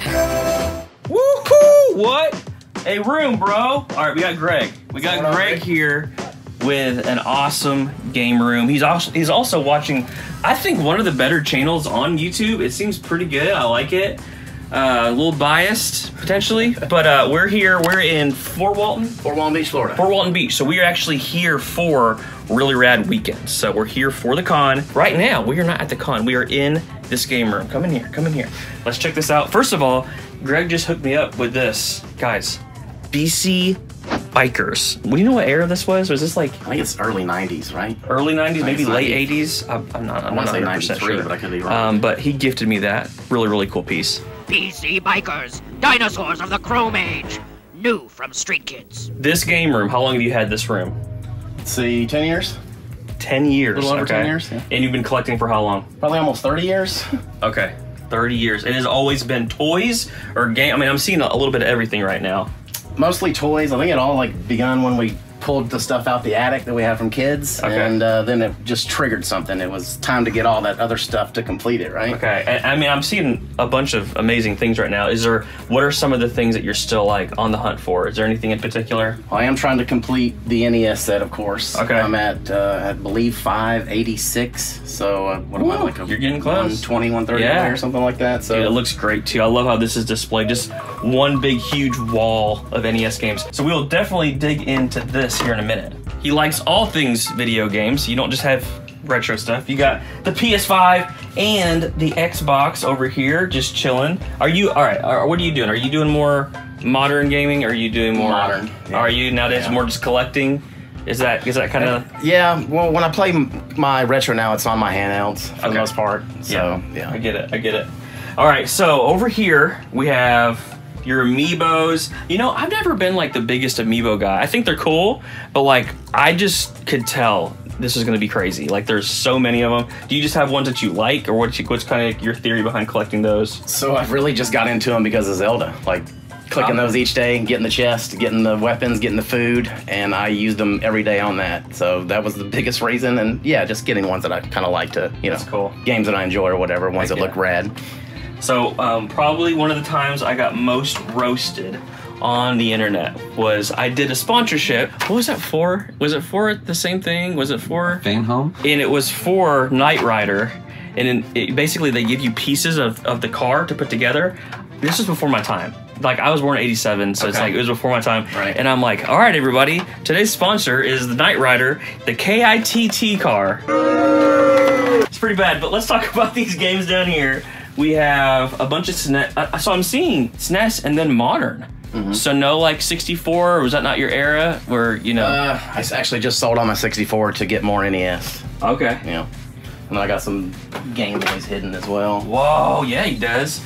Woohoo! What a room, bro. All right, we got Greg. We got Greg here with an awesome game room. He's also watching, I think, one of the better channels on YouTube. It seems pretty good. I like it. A little biased, potentially, but we're here. We're in Fort Walton? Fort Walton Beach, Florida. Fort Walton Beach. So we are actually here for Really Rad Weekends. So we're here for the con. Right now, we are not at the con. We are in this game room. Come in here. Come in here. Let's check this out. First of all, Greg just hooked me up with this. Guys, BC Bikers. Do you know what era this was? Was this like... I think it's early 90s, right? Early 90s, maybe late 80s. I'm not 100% sure. But I could be wrong. But he gifted me that. Really, really cool piece. BC Bikers, dinosaurs of the Chrome Age, new from Street Kids. This game room, how long have you had this room? Let's see, 10 years. 10 years, a little over 10 years, yeah. And you've been collecting for how long? Probably almost 30 years. Okay, 30 years. It has always been toys or game? I mean, I'm seeing a little bit of everything right now. Mostly toys. I think it all like begun when we pulled the stuff out the attic that we had from kids, okay. And then it just triggered something. It was time to get all that other stuff to complete it, right? Okay, and, I mean, I'm seeing a bunch of amazing things right now. Is there, what are some of the things that you're still like on the hunt for? Is there anything in particular? Well, I am trying to complete the NES set, of course. Okay. I'm at, I believe, 586, so what am I, like a, you're getting close. 120, 130 yeah. Or something like that. So. Dude, it looks great, too. I love how this is displayed. Just one big, huge wall of NES games. So we'll definitely dig into this here in a minute. He likes all things video games. You don't just have retro stuff. You got the PS5 and the Xbox over here just chilling. Are you all right? What are you doing? Are you doing more modern gaming? Or are you doing more modern? Yeah. Are you nowadays more just collecting? Is that kind of? Yeah. Well, when I play my retro now, it's on my handhelds for the most part. So yeah, I get it. I get it. All right. So over here we have your amiibos. You know, I've never been like the biggest amiibo guy. I think they're cool, but like I just could tell this is gonna be crazy. Like there's so many of them. Do you just have ones that you like, or what's kind of your theory behind collecting those? So I've really just got into them because of Zelda. Like clicking those each day, getting the chest, getting the weapons, getting the food, and I used them every day on that. So that was the biggest reason, and yeah, just getting ones that I kind of like to, you know, that's cool. Games that I enjoy or whatever, ones that look rad. So probably one of the times I got most roasted on the internet was I did a sponsorship. What was that for? Was it for the same thing? Was it for Fan Home? And it was for Knight Rider. And it, basically they give you pieces of the car to put together. This was before my time. Like I was born in 87, so it's like it was before my time. Right. And I'm like, all right, everybody, today's sponsor is the Knight Rider, the KITT car. It's pretty bad, but let's talk about these games down here. We have a bunch of SNES, so I'm seeing SNES and then modern. Mm-hmm. So no like 64, was that not your era? Or, you know? I actually just sold on my 64 to get more NES. Okay. Yeah. And then I got some Game Boys hidden as well. Whoa, yeah, he does.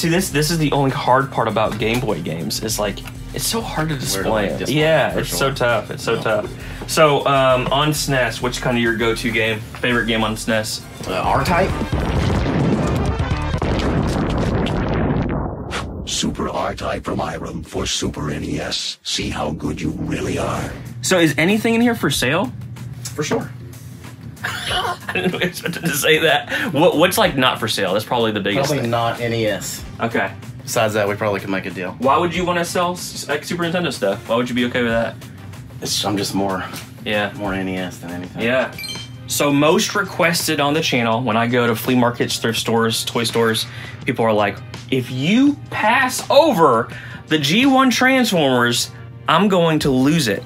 See, this is the only hard part about Game Boy games. It's like, it's so hard to display. Yeah, it's so tough, it's so tough. So on SNES, what's kind of your go-to game, favorite game on SNES? R-Type. Super R-Type from Irem for Super NES. See how good you really are. So is anything in here for sale? For sure. I didn't know you were expected to say that. What's like not for sale? That's probably the biggest thing. Not NES. Okay. Besides that, we probably could make a deal. Why would you want to sell like Super Nintendo stuff? Why would you be okay with that? I'm just more NES than anything. Yeah. So most requested on the channel, when I go to flea markets, thrift stores, toy stores, people are like, if you pass over the G1 Transformers, I'm going to lose it.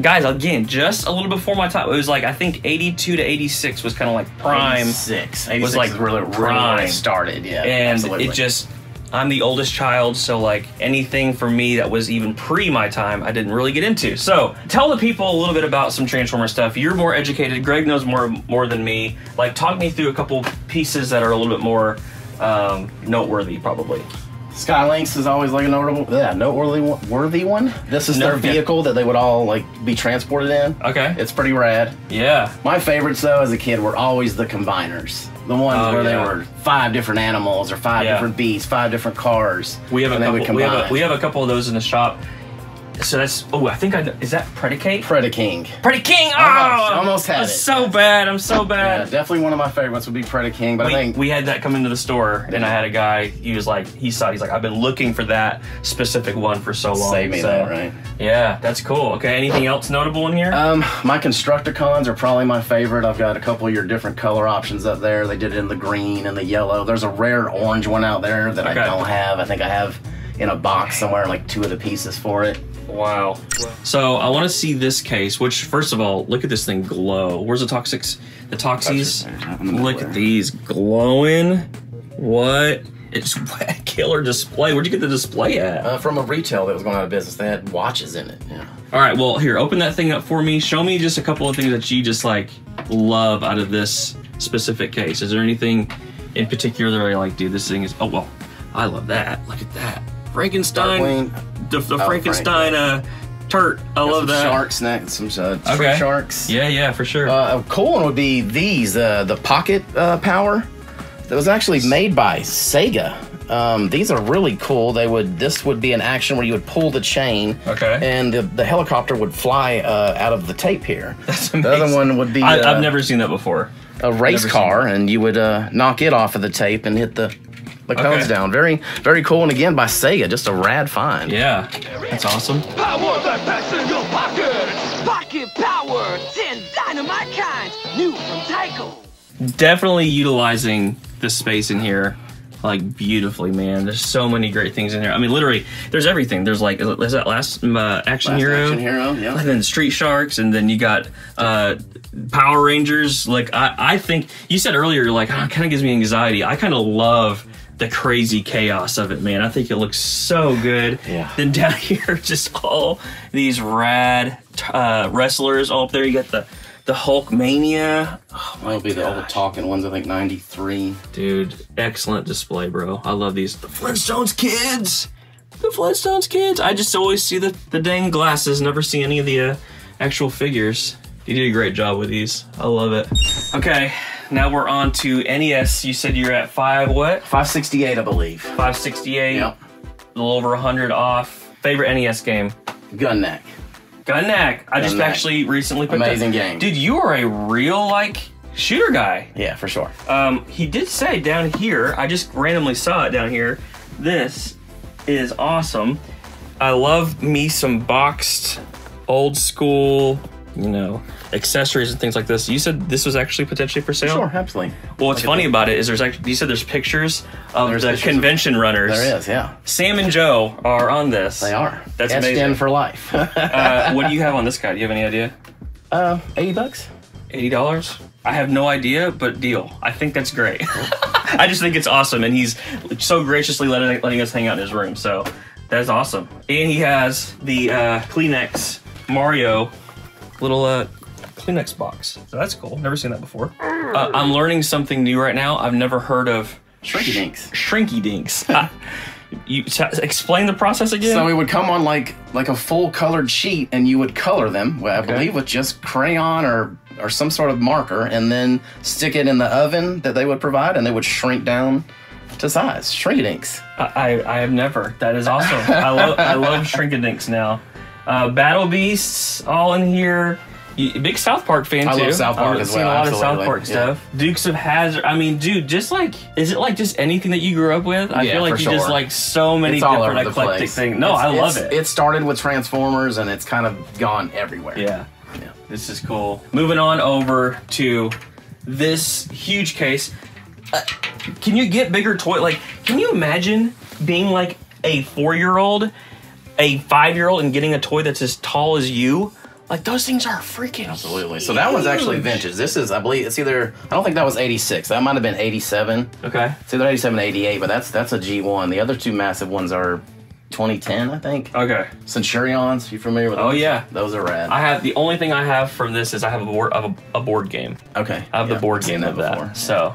Guys, again, just a little before my time, it was like, I think 82 to 86 was kind of like prime. 86 was like really prime. Really started, yeah. And absolutely. It just, I'm the oldest child, so like anything for me that was even pre my time, I didn't really get into. So tell the people a little bit about some Transformer stuff. You're more educated. Greg knows more than me. Like talk me through a couple pieces that are a little bit more noteworthy, probably. Sky Lynx is always like a noteworthy one. This is their vehicle that they would all like be transported in. Okay. It's pretty rad. Yeah. My favorites though as a kid were always the combiners. The ones where they were 5 different animals or 5 different beasts, 5 different cars. We have a couple of those in the shop. So that's, oh, I think I, is that Predicate? Predaking. Predaking! Oh! Almost had it. So bad, I'm so bad. Yeah, definitely one of my favorites would be Predaking, but I think... We had that come into the store, and I had a guy, he was like, he's like, I've been looking for that specific one for so long. Save me that, right? Yeah, that's cool. Okay, anything else notable in here? My Constructicons are probably my favorite. I've got a couple of your different color options up there. They did it in the green and the yellow. There's a rare orange one out there that I don't have. I think I have in a box somewhere, like 2 of the pieces for it. Wow. So I want to see this case, which, first of all, look at this thing glow. Where's the Toxies? The Toxies? Look at these glowing. What? It's a killer display. Where'd you get the display at? From a retailer that was going out of business. They had watches in it. Yeah. All right, well, here, open that thing up for me. Show me just a couple of things that you just, like, love out of this specific case. Is there anything in particular that you're like, dude, this thing is, oh, well, I love that. Look at that. Frankenstein, the Frankenstein turt. I love that. Sharks next, some Street Sharks. Yeah, yeah, for sure. A cool one would be these, the Pocket Power. That was actually made by Sega. These are really cool. They would, this would be an action where you would pull the chain, and the helicopter would fly out of the tape here. That's amazing. The other one would be I've never seen that before. A race car, and you would knock it off of the tape and hit the. The cones down. Very, very cool. And again, by Sega, just a rad find. Yeah, that's awesome. Power that packs in your pocket. Pocket Power, 10 dynamite kinds, new from Tyco. Definitely utilizing the space in here, like, beautifully, man. There's so many great things in here. I mean, literally, there's everything. There's like, is that Last Action Hero, yeah. And then Street Sharks, and then you got Power Rangers. Like, I think you said earlier, you're like, oh, it kind of gives me anxiety. I kind of love the crazy chaos of it, man. I think it looks so good. Yeah. Then down here, just all these rad wrestlers all up there. You got the Hulk Mania. Oh my gosh. The old talking ones, I think 93. Dude, excellent display, bro. I love these. The Flintstones kids. The Flintstones kids. I just always see the dang glasses, never see any of the actual figures. You did a great job with these. I love it. Okay. Now we're on to NES. You said you're at 568, I believe. 568. Yep. A little over 100 off. Favorite NES game? Gunneck. Gunneck. I just actually recently picked up. Amazing game. Dude, you are a real, like, shooter guy. Yeah, for sure. He did say down here, I just randomly saw it down here, this is awesome. I love me some boxed, old school, you know, accessories and things like this. You said this was actually potentially for sale? Sure, absolutely. Well, what's funny about it is there's actually, you said there's pictures of the convention runners. There is, yeah. Sam and Joe are on this. They are. That's amazing. Etched in for life. What do you have on this guy? Do you have any idea? $80. $80? I have no idea, but deal. I think that's great. I just think it's awesome, and he's so graciously letting us hang out in his room, so that's awesome. And he has the Kleenex Mario little Kleenex box. So that's cool. Never seen that before. I'm learning something new right now. I've never heard of Shrinky Dinks. Shrinky Dinks. You explain the process again? So it would come on like a full colored sheet, and you would color them, I believe, with just crayon or some sort of marker, and then stick it in the oven that they would provide, and they would shrink down to size. Shrinky Dinks. I have never. That is awesome. I love Shrinky Dinks now. Battle Beasts, all in here. Big South Park fan, too. I love South Park as well. I've seen a lot of South Park stuff. Dukes of Hazzard. I mean, dude, just like, is it like just anything that you grew up with? I feel like you just like so many different eclectic things. No, I love it. It started with Transformers, and it's kind of gone everywhere. Yeah. Yeah. This is cool. Moving on over to this huge case. Can you get bigger toy? Like, can you imagine being like a 4-year-old? A 5-year-old and getting a toy that's as tall as you, like those things are freaking absolutely huge. So that one's actually vintage. This is, I believe, it's either, I don't think that was 86. That might have been 87. Okay. It's either 87, 88, but that's a G1. The other two massive ones are 2010, I think. Okay. Centurions. You familiar with those? Oh yeah, those are rad. I have, the only thing I have from this is I have a board game. Okay. I have the board game of that. Yeah. So,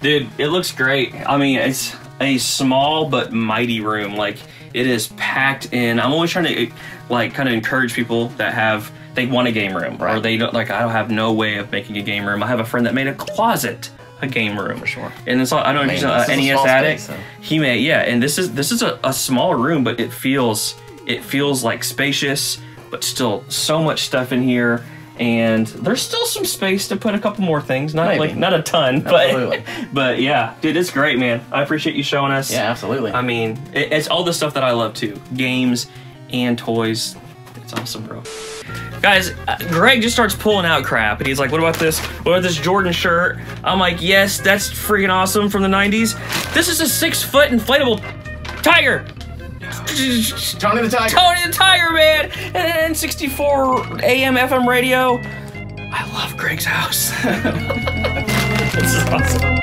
dude, it looks great. I mean, it's a small but mighty room. Like, it is packed in. I'm always trying to like kind of encourage people that they want a game room, or they don't, like, I don't have no way of making a game room. I have a friend that made a closet a game room. For sure. And it's all, I don't know if he's an NES addict. He made, yeah. And this is a small room, but it feels It feels like spacious, but still so much stuff in here. And there's still some space to put a couple more things. Not like not a ton, but yeah, dude, it's great, man. I appreciate you showing us. Yeah, absolutely. I mean, it's all the stuff that I love too, games and toys. It's awesome, bro. Guys, Greg just starts pulling out crap, and he's like, what about this? What about this Jordan shirt? I'm like, yes, that's freaking awesome from the 90s. This is a 6-foot inflatable tiger. Tony the Tiger. Tony the Tiger, man. And 64 AM FM radio. I love Greg's house. This is awesome.